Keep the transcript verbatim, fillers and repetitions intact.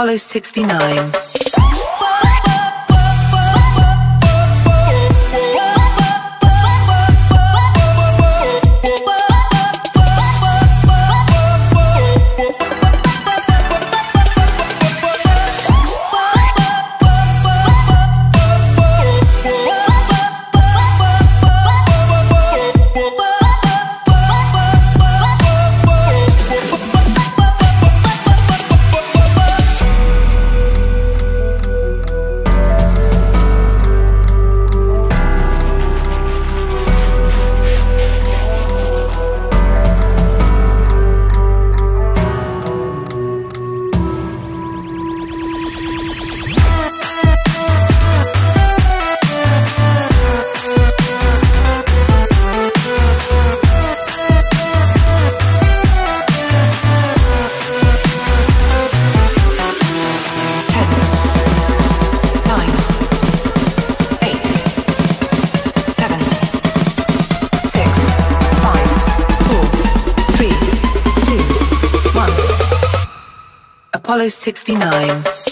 Apollo sixty-nine. Apollo sixty-nine.